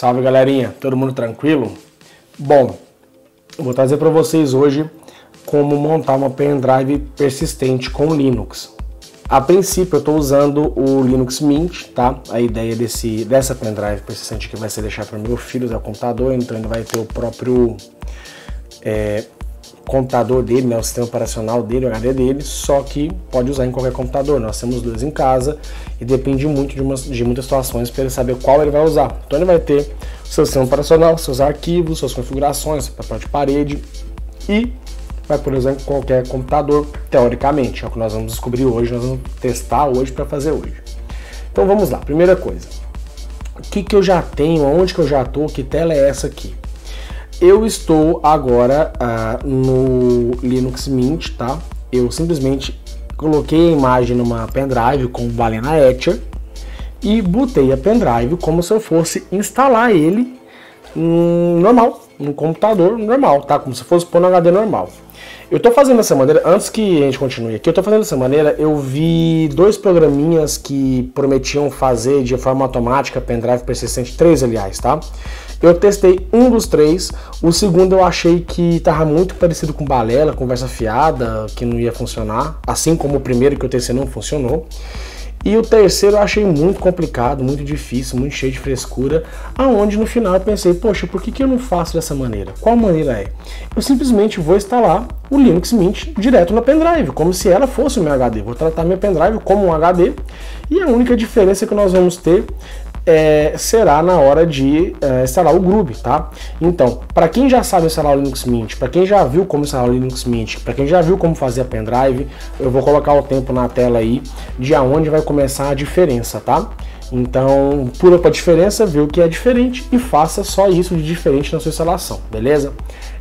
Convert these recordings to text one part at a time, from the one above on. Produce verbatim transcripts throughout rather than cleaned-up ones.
Salve galerinha, todo mundo tranquilo? Bom, eu vou trazer para vocês hoje como montar uma pendrive persistente com Linux. A princípio eu estou usando o Linux Mint, tá? A ideia desse, dessa pendrive persistente que vai ser deixar para o meu filho usar o computador, então ele vai ter o próprio é, computador dele, né? O sistema operacional dele, o H D dele, só que pode usar em qualquer computador. Nós temos dois em casa e depende muito de, umas, de muitas situações para ele saber qual ele vai usar. Então ele vai ter seu sistema operacional, seus arquivos, suas configurações, papel de parede e vai poder usar em qualquer computador, teoricamente. É o que nós vamos descobrir hoje, nós vamos testar hoje para fazer hoje. Então vamos lá, primeira coisa. O que, que eu já tenho, onde que eu já estou, que tela é essa aqui? Eu estou agora ah, no Linux Mint, tá? Eu simplesmente coloquei a imagem numa pendrive com o Balena Etcher e botei a pendrive como se eu fosse instalar ele hum, normal, no computador normal, tá? Como se fosse pôr no H D normal. Eu tô fazendo dessa maneira, antes que a gente continue aqui, eu tô fazendo dessa maneira, eu vi dois programinhas que prometiam fazer de forma automática pendrive persistente, três aliás, tá? Eu testei um dos três, o segundo eu achei que tava muito parecido com balela, conversa fiada, que não ia funcionar, assim como o primeiro que eu testei não funcionou. E o terceiro eu achei muito complicado, muito difícil, muito cheio de frescura, aonde no final eu pensei, poxa, por que, que eu não faço dessa maneira? Qual maneira é? Eu simplesmente vou instalar o Linux Mint direto na pendrive, como se ela fosse o meu H D. Vou tratar minha pendrive como um H D e a única diferença que nós vamos ter é, será na hora de é, instalar o Grub, tá? Então, para quem já sabe instalar o Linux Mint, para quem já viu como instalar o Linux Mint, para quem já viu como fazer a pendrive, eu vou colocar o tempo na tela aí de aonde vai começar a diferença, tá? Então, pula para a diferença, vê o que é diferente e faça só isso de diferente na sua instalação, beleza?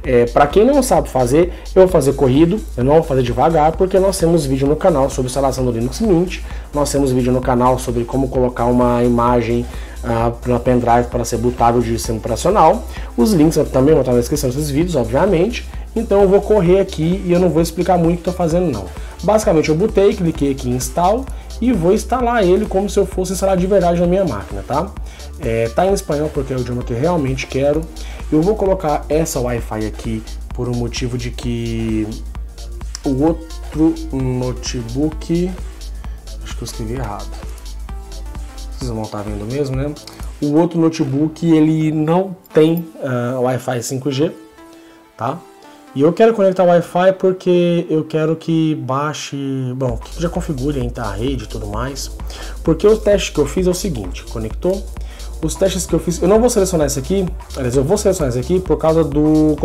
É, para quem não sabe fazer, eu vou fazer corrido, eu não vou fazer devagar, porque nós temos vídeo no canal sobre instalação do Linux Mint, nós temos vídeo no canal sobre como colocar uma imagem ah, na pendrive para ser bootável de sistema operacional, os links eu também vou estar na descrição desses vídeos, obviamente, então eu vou correr aqui e eu não vou explicar muito o que estou fazendo não. Basicamente eu botei, cliquei aqui em install e vou instalar ele como se eu fosse instalar de verdade na minha máquina, tá? É, tá em espanhol porque é o idioma que eu realmente quero. Eu vou colocar essa Wi-Fi aqui por um motivo de que o outro notebook, acho que eu escrevi errado, vocês não estão vendo mesmo, né? O outro notebook ele não tem uh, Wi-Fi cinco G, tá? E eu quero conectar o Wi-Fi porque eu quero que baixe, bom, que já configure a rede e tudo mais. Porque o teste que eu fiz é o seguinte, conectou, os testes que eu fiz, eu não vou selecionar esse aqui, aliás, eu vou selecionar esse aqui por causa do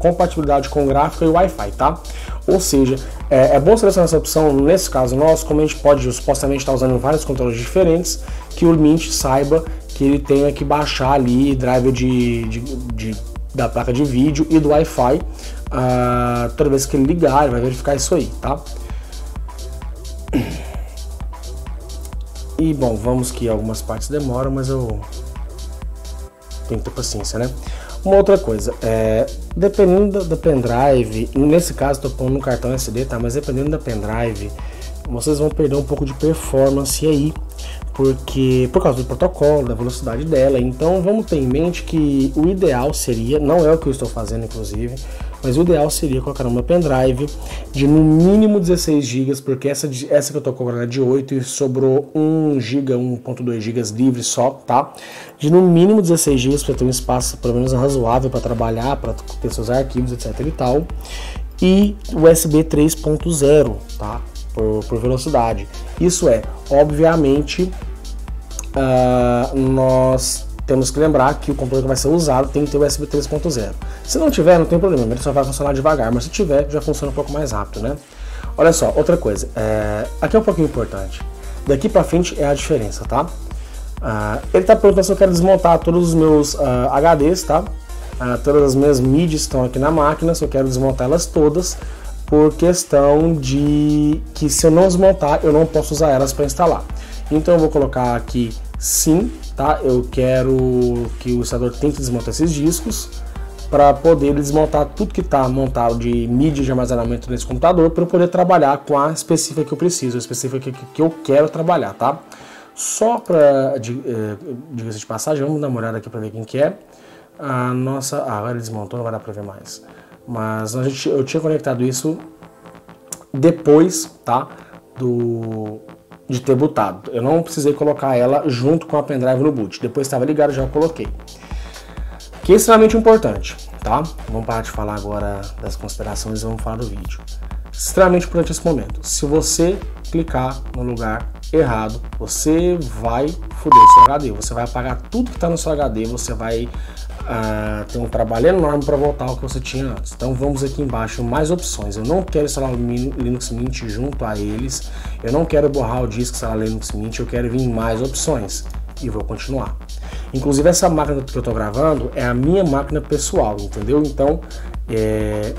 compatibilidade com gráfica e Wi-Fi, tá? Ou seja, é, é bom selecionar essa opção, nesse caso nosso, como a gente pode supostamente estar usando vários controles diferentes, que o Mint saiba que ele tenha que baixar ali driver de, de, de da placa de vídeo e do Wi-Fi, uh, toda vez que ele ligar, ele vai verificar isso aí, tá? E bom, vamos que algumas partes demoram, mas eu tenho que ter paciência, né? Uma outra coisa, é, dependendo da, da pendrive, nesse caso estou pondo um cartão S D, tá? Mas dependendo da pendrive, vocês vão perder um pouco de performance aí, porque por causa do protocolo, da velocidade dela. Então vamos ter em mente que o ideal seria, não é o que eu estou fazendo inclusive, mas o ideal seria colocar uma pendrive de no mínimo dezesseis gigas, porque essa, essa que eu estou cobrando é de oito e sobrou um giga, um ponto dois gigas livre só, tá? De no mínimo dezesseis gigas para ter um espaço pelo menos razoável para trabalhar, para ter seus arquivos, etc e tal, e U S B três ponto zero, tá? Por, por velocidade. Isso é, obviamente, Uh, nós temos que lembrar que o computador que vai ser usado tem que ter U S B três ponto zero. Se não tiver, não tem problema, ele só vai funcionar devagar, mas se tiver, já funciona um pouco mais rápido, né? Olha só, outra coisa, é, aqui é um pouquinho importante. Daqui pra frente é a diferença, tá? Uh, ele tá perguntando se eu quero desmontar todos os meus uh, H Ds, tá? Uh, todas as minhas mídias estão aqui na máquina, se eu quero desmontar elas todas, por questão de que se eu não desmontar, eu não posso usar elas para instalar. Então eu vou colocar aqui sim, tá? Eu quero que o instalador tente desmontar esses discos para poder desmontar tudo que está montado de mídia de armazenamento nesse computador para eu poder trabalhar com a específica que eu preciso, a específica que eu quero trabalhar, tá? Só para, diga-se de passagem, vamos dar uma olhada aqui para ver quem que é. A nossa... Ah, agora desmontou, não vai dar para ver mais. Mas a gente, eu tinha conectado isso depois, tá? Do... de ter botado. Eu não precisei colocar ela junto com a pendrive no boot. Depois estava ligado, já coloquei. Que é extremamente importante, tá? Vamos parar de falar agora das considerações e vamos falar do vídeo. Extremamente importante esse momento. Se você clicar no lugar errado, você vai foder o seu H D. Você vai apagar tudo que está no seu H D. Você vai uh, ter um trabalho enorme para voltar ao que você tinha antes. Então vamos aqui embaixo, mais opções. Eu não quero instalar o Linux Mint junto a eles. Eu não quero borrar o disco, instalar o Linux Mint. Eu quero vir em mais opções. E vou continuar. Inclusive essa máquina que eu estou gravando é a minha máquina pessoal, entendeu? Então é...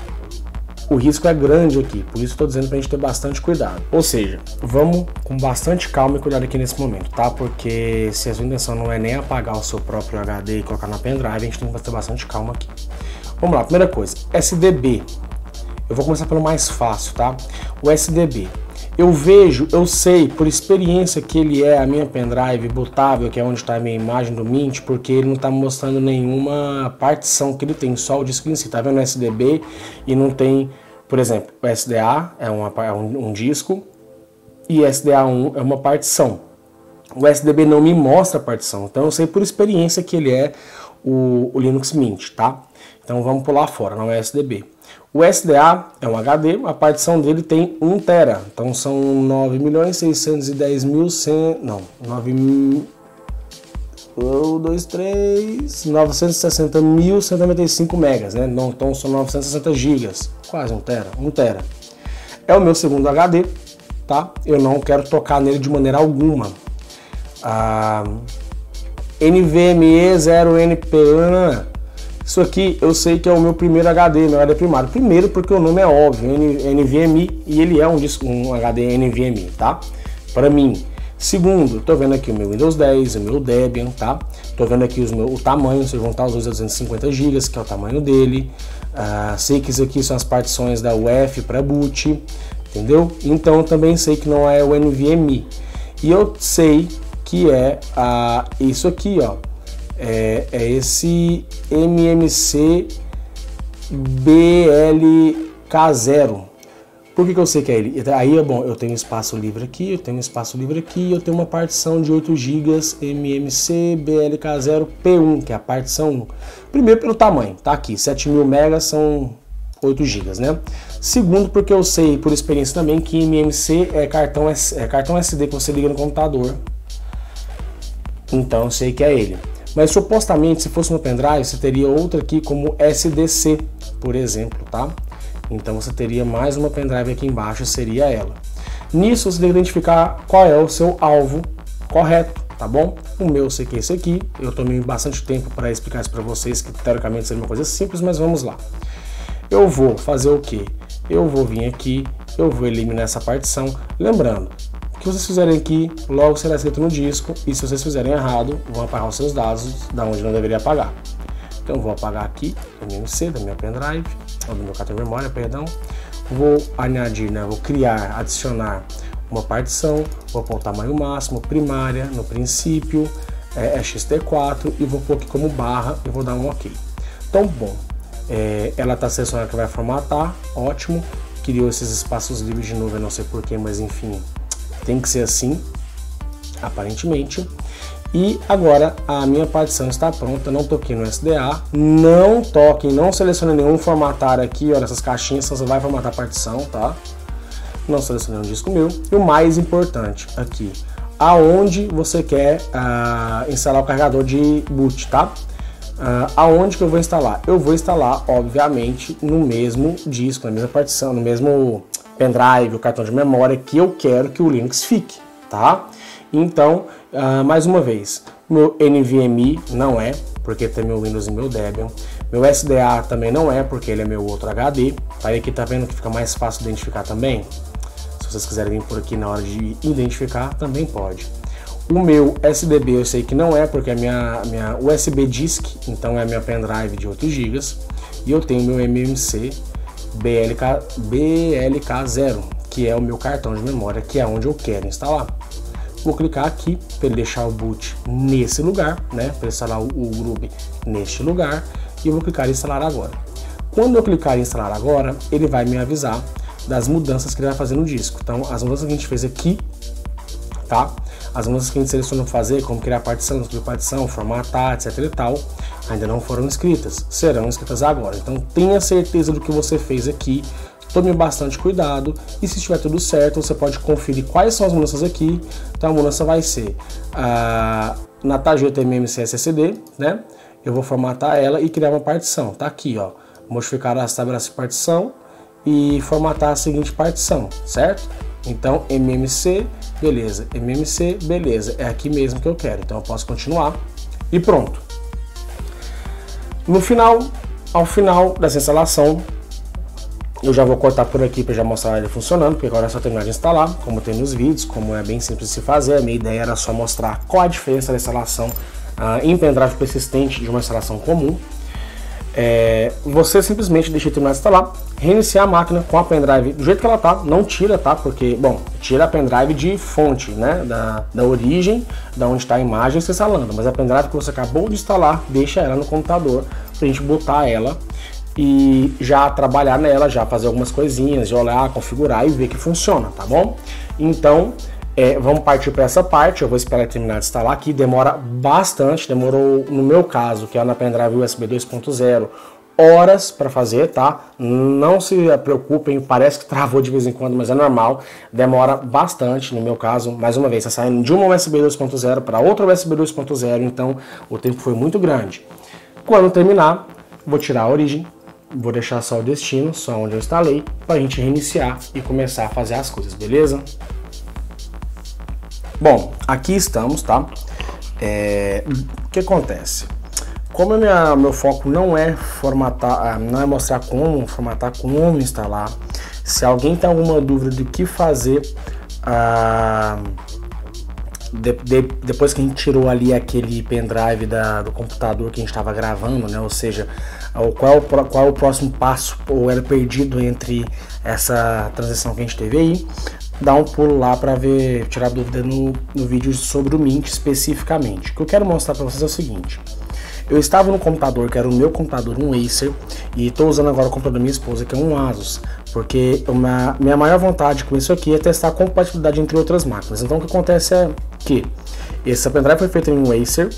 o risco é grande aqui, por isso estou dizendo para a gente ter bastante cuidado. Ou seja, vamos com bastante calma e cuidado aqui nesse momento, tá? Porque se a sua intenção não é nem apagar o seu próprio H D e colocar na pendrive, a gente tem que ter bastante calma aqui. Vamos lá, primeira coisa, S D B. Eu vou começar pelo mais fácil, tá? O S D B. Eu vejo, eu sei por experiência que ele é a minha pendrive botável, que é onde está a minha imagem do Mint, porque ele não está mostrando nenhuma partição que ele tem, só o disco em si. Tá vendo o S D B e não tem, por exemplo, o S D A é, uma, é um, um disco e S D A um é uma partição. O S D B não me mostra a partição, então eu sei por experiência que ele é o, o Linux Mint, tá? Então vamos pular fora, não é S D B. O S D A é um H D, a partição dele tem um tera, então são nove milhões seiscentos e dez mil cem, não, nove, um, dois, três, novecentos e sessenta mil cento e noventa e cinco megas, né? Não, então são novecentos e sessenta gigas, quase um tera, um tera. É o meu segundo H D, tá? Eu não quero tocar nele de maneira alguma. Ah, NVMe zero N P. Isso aqui eu sei que é o meu primeiro H D, meu H D primário. Primeiro porque o nome é óbvio, N V M E, e ele é um, disco, um H D N V M E, tá? Para mim. Segundo, tô vendo aqui o meu Windows dez, o meu Debian, tá? Tô vendo aqui os meu, o tamanho, se eu juntar os dois a duzentos e cinquenta gigas, que é o tamanho dele. Ah, sei que isso aqui são as partições da U E F I para boot, entendeu? Então também sei que não é o N V M E. E eu sei que é ah, isso aqui, ó. É, é esse M M C B L K zero. Por que que eu sei que é ele? Aí é bom, eu tenho espaço livre aqui, eu tenho espaço livre aqui, eu tenho uma partição de oito gigas M M C B L K zero P um, que é a partição um. Primeiro pelo tamanho, tá aqui, sete mil megas são oito gigas, né? Segundo porque eu sei por experiência também que M M C é cartão, é cartão S D que você liga no computador. Então eu sei que é ele. Mas supostamente, se fosse uma pendrive, você teria outra aqui como S D C, por exemplo, tá? Então você teria mais uma pendrive aqui embaixo, seria ela. Nisso você tem que identificar qual é o seu alvo correto, tá bom? O meu eu sei que é esse aqui, eu tomei bastante tempo para explicar isso para vocês, que teoricamente seria uma coisa simples, mas vamos lá. Eu vou fazer o quê? Eu vou vir aqui, eu vou eliminar essa partição, lembrando... que vocês fizerem aqui, logo será escrito no disco, e se vocês fizerem errado, vão apagar os seus dados da onde não deveria apagar. Então vou apagar aqui, M M C, da minha pendrive, do meu cartão de memória, perdão. Vou añadir, né? Vou criar, adicionar uma partição, vou pôr o tamanho máximo, primária, no princípio, é, é X T quatro, e vou pôr aqui como barra, e vou dar um OK. Então, bom, é, ela está selecionada que vai formatar, ótimo, criou esses espaços livres de novo, eu não sei porquê, mas enfim... Tem que ser assim, aparentemente. E agora a minha partição está pronta, não toquei no S D A, não toquem, não selecione nenhum formatar aqui, olha essas caixinhas, você vai formatar a partição, tá? Não selecione um disco meu. E o mais importante aqui, aonde você quer ah, instalar o carregador de boot, tá? Ah, aonde que eu vou instalar? Eu vou instalar, obviamente, no mesmo disco, na mesma partição, no mesmo... pendrive, o cartão de memória que eu quero que o Linux fique, tá? Então, uh, mais uma vez, meu N V M E não é, porque tem meu Windows e meu Debian. Meu S D A também não é, porque ele é meu outro H D. Aí aqui tá vendo que fica mais fácil identificar também? Se vocês quiserem vir por aqui na hora de identificar, também pode. O meu S D B eu sei que não é, porque é minha, minha U S B disk, então é minha pendrive de oito gigas. E eu tenho meu M M C B L K, B L K zero, que é o meu cartão de memória, que é onde eu quero instalar. vou clicar aqui para ele deixar o boot nesse lugar, né, para instalar o, o Grub neste lugar, e eu vou clicar em instalar agora. Quando eu clicar em instalar agora, ele vai me avisar das mudanças que ele vai fazer no disco. Então, as mudanças que a gente fez aqui, tá? As mudanças que a gente selecionou fazer, como criar partição, excluir partição, formatar, etc e tal, ainda não foram escritas, serão escritas agora. Então, tenha certeza do que você fez aqui, tome bastante cuidado, e se estiver tudo certo, você pode conferir quais são as mudanças aqui. Então, a mudança vai ser ah, na tarjeta M M C S S D, né? Eu vou formatar ela e criar uma partição, tá aqui, ó, modificar as tabelas de partição e formatar a seguinte partição, certo? Então, M M C, beleza, M M C, beleza, é aqui mesmo que eu quero, então eu posso continuar e pronto. No final, ao final dessa instalação, eu já vou cortar por aqui para já mostrar ele funcionando, porque agora é só terminar de instalar, como tem nos vídeos, como é bem simples de se fazer. A minha ideia era só mostrar qual a diferença da instalação ah, em pendrive persistente de uma instalação comum. É, você simplesmente deixa terminar de instalar, reiniciar a máquina com a pendrive do jeito que ela tá, não tira, tá? Porque, bom, tira a pendrive de fonte, né? Da, da origem, da onde está a imagem se instalando, mas a pendrive que você acabou de instalar, deixa ela no computador pra gente botar ela e já trabalhar nela, já fazer algumas coisinhas, já olhar, configurar e ver que funciona, tá bom? Então, é, vamos partir para essa parte. Eu vou esperar terminar de instalar aqui, demora bastante, demorou no meu caso, que é na pendrive U S B dois ponto zero, horas para fazer, tá? Não se preocupem, parece que travou de vez em quando, mas é normal, demora bastante. No meu caso, mais uma vez, tá saindo de uma U S B dois ponto zero para outra U S B dois ponto zero, então o tempo foi muito grande. Quando terminar, vou tirar a origem, vou deixar só o destino, só onde eu instalei, para a gente reiniciar e começar a fazer as coisas, beleza? Bom, aqui estamos, tá? É, o que acontece? Como minha, meu foco não é formatar, não é mostrar como formatar, como instalar. Se alguém tem alguma dúvida de que fazer ah, de, de, depois que a gente tirou ali aquele pendrive da, do computador que a gente estava gravando, né? Ou seja, qual é, o, qual é o próximo passo, ou era perdido entre essa transição que a gente teve aí, dar um pulo lá para ver, tirar dúvida no, no vídeo sobre o Mint especificamente. O que eu quero mostrar para vocês é o seguinte: eu estava no computador que era o meu computador, um Acer, e estou usando agora o computador da minha esposa, que é um Asus, porque uma, minha maior vontade com isso aqui é testar a compatibilidade entre outras máquinas. Então o que acontece é que esse pendrive foi feito em um Acer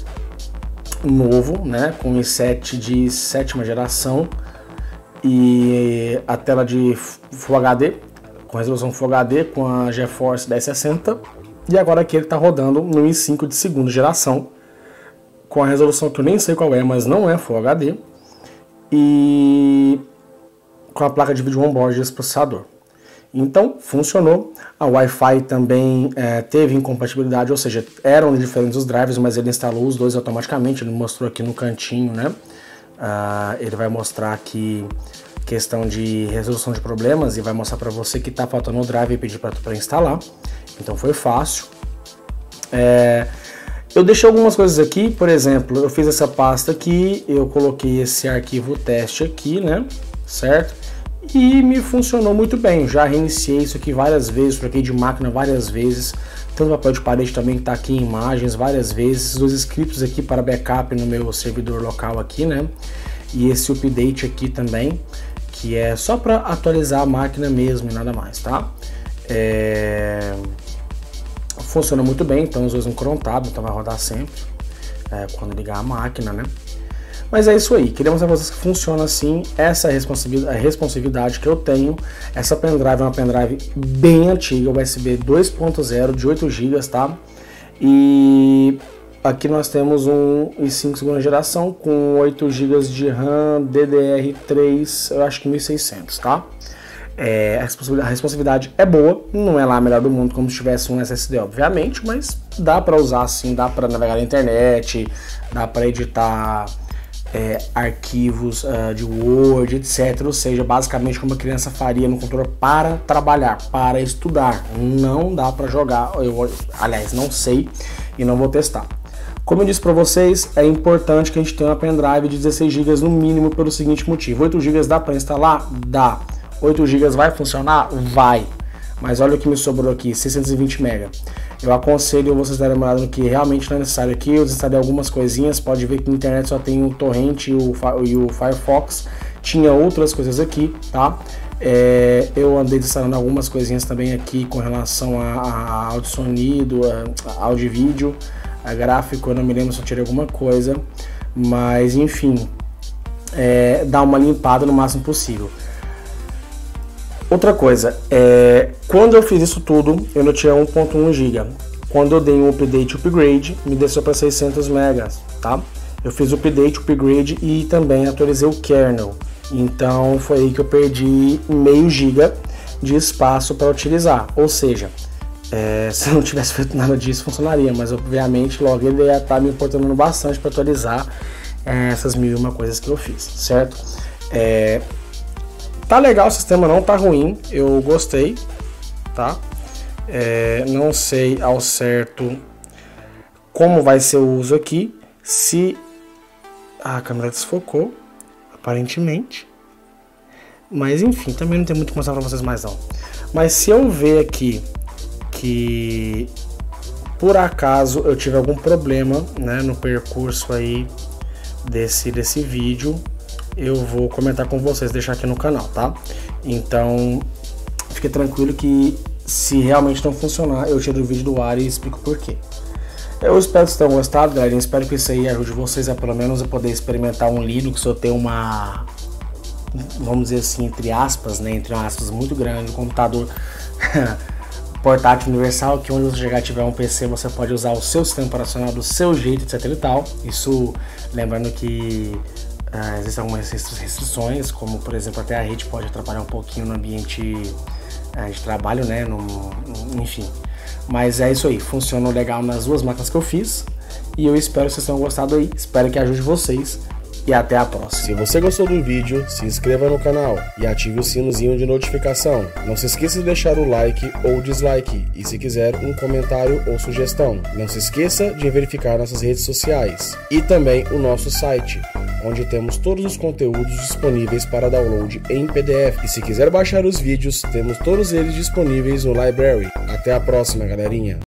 novo, né, com um i sete de sétima geração e a tela de Full H D, com resolução Full H D, com a GeForce dez sessenta, e agora aqui ele está rodando no i cinco de segunda geração, com a resolução que eu nem sei qual é, mas não é Full H D, e com a placa de vídeo onboard desse processador. Então, funcionou. A Wi-Fi também é, teve incompatibilidade, ou seja, eram diferentes os drivers, mas ele instalou os dois automaticamente. Ele mostrou aqui no cantinho, né? Ah, ele vai mostrar aqui questão de resolução de problemas e vai mostrar para você que tá faltando o drive e pedir para instalar. Então foi fácil. É, eu deixei algumas coisas aqui, por exemplo, eu fiz essa pasta aqui, eu coloquei esse arquivo teste aqui, né, certo? E me funcionou muito bem. Já reiniciei isso aqui várias vezes, troquei de máquina várias vezes, tanto papel de parede também que tá aqui, imagens várias vezes, esses dois scripts aqui para backup no meu servidor local aqui, né? E esse update aqui também, que é só para atualizar a máquina mesmo e nada mais, tá? É... Funciona muito bem, então os dois encrontados, então vai rodar sempre é, quando ligar a máquina, né? Mas é isso aí, queria mostrar pra vocês que funciona assim, essa é a responsividade que eu tenho. Essa pendrive é uma pendrive bem antiga, U S B dois ponto zero de oito gigas, tá? E... aqui nós temos um i cinco segunda geração com oito gigas de RAM, D D R três, eu acho que mil e seiscentos, tá? É, a responsividade é boa, não é lá a melhor do mundo como se tivesse um S S D, obviamente, mas dá para usar assim, dá para navegar na internet, dá para editar é, arquivos uh, de Word, etcétera. Ou seja, basicamente como a criança faria no computador para trabalhar, para estudar. Não dá para jogar, eu, aliás, não sei e não vou testar. Como eu disse para vocês, é importante que a gente tenha uma pendrive de dezesseis gigas no mínimo pelo seguinte motivo: oito gigas dá para instalar? Dá. oito gigas vai funcionar? Vai. Mas olha o que me sobrou aqui, seiscentos e vinte megas. eu aconselho vocês darem uma olhada no que realmente não é necessário aqui. Eu desinstalei algumas coisinhas, pode ver que na internet só tem o Torrent e o, e o Firefox, tinha outras coisas aqui, tá? É, eu andei instalando algumas coisinhas também aqui com relação a, a áudio sonido, a, a áudio e vídeo, a gráfico, eu não me lembro se eu tirei alguma coisa, mas enfim, é, dá uma limpada no máximo possível. Outra coisa, é, quando eu fiz isso tudo, eu não tinha um ponto um giga. Quando eu dei um update upgrade, me desceu para seiscentos megas, tá? Eu fiz o update, upgrade e também atualizei o kernel. Então foi aí que eu perdi meio giga de espaço para utilizar. Ou seja, é, se eu não tivesse feito nada disso, funcionaria. Mas obviamente logo ele ia estar me importando bastante para atualizar é, essas mil e uma coisas que eu fiz, certo? É, tá legal o sistema, não tá ruim, eu gostei, tá? É, não sei ao certo como vai ser o uso aqui, se a câmera desfocou, aparentemente, mas enfim, também não tem muito o que mostrar pra vocês mais não. Mas se eu ver aqui que por acaso eu tive algum problema, né, no percurso aí desse, desse vídeo, eu vou comentar com vocês, deixar aqui no canal, tá? Então, fique tranquilo que se realmente não funcionar, eu tiro o vídeo do ar e explico por quê. Eu espero que vocês tenham gostado, galera. Espero que isso aí ajude vocês a pelo menos a poder experimentar um Linux ou ter uma, vamos dizer assim, entre aspas, né? Entre aspas, muito grande, um computador portátil universal, que onde você chegar tiver um P C, você pode usar o seu sistema operacional do seu jeito, etcétera e tal. Isso, lembrando que Uh, existem algumas restrições, como por exemplo até a rede pode atrapalhar um pouquinho no ambiente uh, de trabalho, né? No, no, enfim, mas é isso aí, funcionou legal nas duas máquinas que eu fiz e eu espero que vocês tenham gostado aí, espero que ajude vocês e até a próxima. Se você gostou do vídeo, se inscreva no canal e ative o sinozinho de notificação. Não se esqueça de deixar o like ou dislike e, se quiser, um comentário ou sugestão. Não se esqueça de verificar nossas redes sociais e também o nosso site, onde temos todos os conteúdos disponíveis para download em P D F. E se quiser baixar os vídeos, temos todos eles disponíveis no Library. Até a próxima, galerinha!